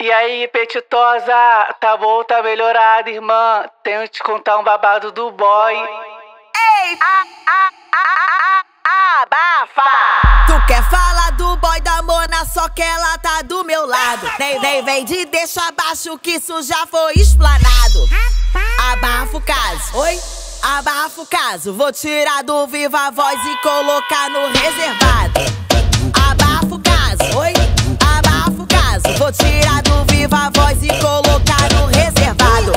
E aí, Apetitosa, tá bom, tá melhorada, irmã? Tenho que te contar um babado do boy. Ei! Abafa! Tu quer falar do boy da Mona, só que ela tá do meu lado. Nem vem de deixa abaixo, que isso já foi explanado. Abafa o caso. Oi? Abafa o caso. Vou tirar do viva a voz e colocar no reservado. Abafa o caso. Oi? Abafa o caso. Vou tirar do viva a voz e colocar no reservado.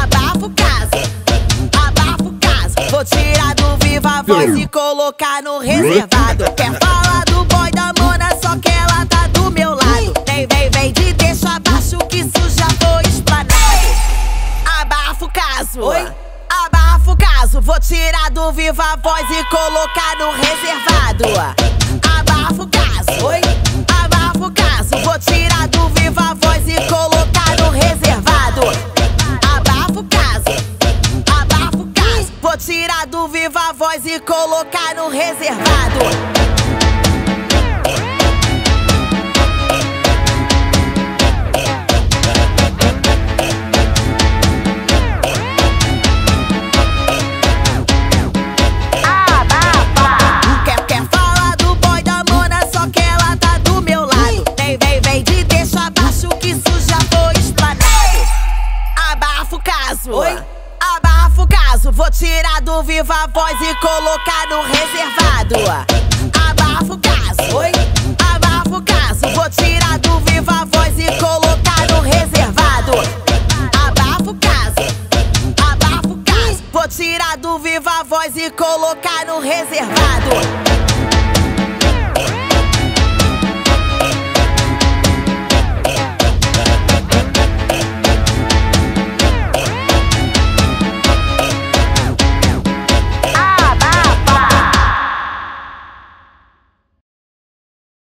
Abafa o caso. Abafa o caso. Vou tirar do viva a voz e colocar no reservado. Quer falar do boy da Mona, só que ela tá do meu lado. Vem de deixa abaixo, que isso já foi explanado. Abafa o caso. Oi? Abafa o caso, vou tirar do viva a voz e colocar no reservado. Abafa o caso, oi? Abafa o caso, vou tirar do viva a voz e colocar no reservado. Abafa o caso, abafa o caso, vou tirar do viva a voz e colocar no reservado. Oi? Abafa o caso, vou tirar do viva a voz e colocar no reservado. Abafa o caso, oi? Abafa o caso, vou tirar do viva a voz e colocar no reservado. Abafa o caso, abafa o caso, vou tirar do viva a voz e colocar no reservado.